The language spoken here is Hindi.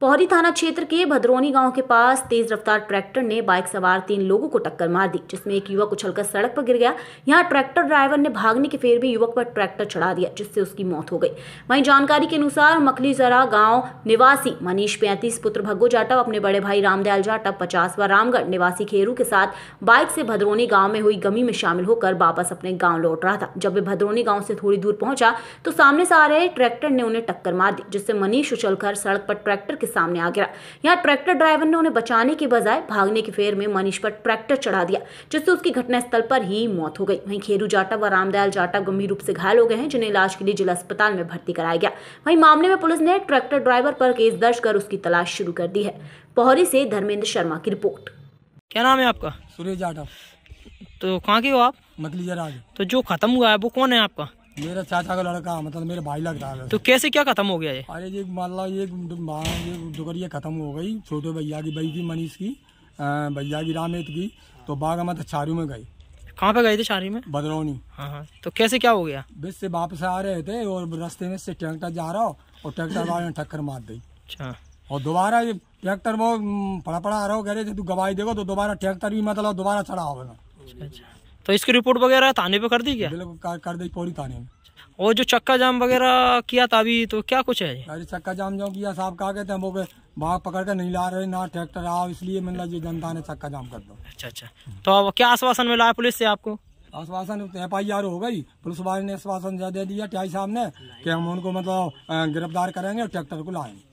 पौहरी थाना क्षेत्र के भद्रोनी गांव के पास तेज रफ्तार ट्रैक्टर ने बाइक सवार 3 लोगों को टक्कर मार दी, जिसमें एक युवक उछलकर सड़क पर गिर गया। यहां ट्रैक्टर ड्राइवर ने भागने के फेर भी युवक पर ट्रैक्टर चढ़ा दिया, जिससे उसकी मौत हो गई। वहीं जानकारी के अनुसार मकलीसरा गांव निवासी मनीष 35 पुत्र भगो जाटव अपने बड़े भाई रामदयाल जाटव 50 व रामगढ़ निवासी खेरू के साथ बाइक से भद्रोनी गाँव में हुई गमी में शामिल होकर वापस अपने गाँव लौट रहा था। जब वे भद्रोनी गाँव से थोड़ी दूर पहुंचा तो सामने से आ रहे ट्रैक्टर ने उन्हें टक्कर मार दी, जिससे मनीष उछलकर सड़क पर ट्रैक्टर के सामने आ गया। यहाँ ट्रैक्टर ड्राइवर ने उन्हें बचाने के बजाय भागने की फेर में मनीष पर ट्रैक्टर चढ़ा दिया, जिससे उसकी घटनास्थल पर ही मौत हो गई। वहीं खेरू जाटव और रामदयाल जाटव गंभीर रूप से घायल हो गए हैं, जिन्हें इलाज के लिए जिला अस्पताल में भर्ती कराया गया। वहीं मामले में पुलिस ने ट्रैक्टर ड्राइवर पर केस दर्ज कर उसकी तलाश शुरू कर दी है। पौहरी से धर्मेंद्र शर्मा की रिपोर्ट। क्या नाम है आपका? सुरेश जाटव। तो कहाँ के हो आप? मकलीसरा। तो जो खत्म हुआ है वो कौन है आपका? मेरा चाचा का लड़का, मतलब मेरे भाई लग रहा है। तो कैसे क्या खत्म हो गया ये? अरे जी माला ये दुकरिया खत्म हो गई, छोटे भैया की बई की, मनीष की भैया की, रामेत की। तो बागामत छारू में गई। कहाँ पे गए थे? छारू में भद्रोनी। हाँ। तो कैसे क्या हो गया? बस से वापस आ रहे थे और रास्ते में से ट्रैक्टर जा रहा और ट्रैक्टर वाले ने टक्कर मार दी। अच्छा। और दोबारा ये ट्रैक्टर वो पड़ा आ रहा हो, कह रहे थे तू गवाही देगा, तो दोबारा ट्रैक्टर भी मतलब दोबारा चढ़ा होगा। तो इसकी रिपोर्ट वगैरह थाने पे कर दी क्या? बिल्कुल कर दी, पूरी थाने में। और जो चक्का जाम वगैरह किया था अभी, तो क्या कुछ है? अरे चक्का जाम जो किया साहब का कहते हैं, वो वहाँ पकड़ कर नहीं ला रहे ना ट्रैक्टर आओ, इसलिए मतलब ये जनता ने चक्का जाम कर दो। अच्छा अच्छा। तो अब क्या आश्वासन मिला है पुलिस से आपको? आश्वासन FIR हो गई, पुलिस वाले ने आश्वासन दे दिया टीआई साहब ने कि हम उनको मतलब गिरफ्तार करेंगे और ट्रैक्टर को लाएंगे।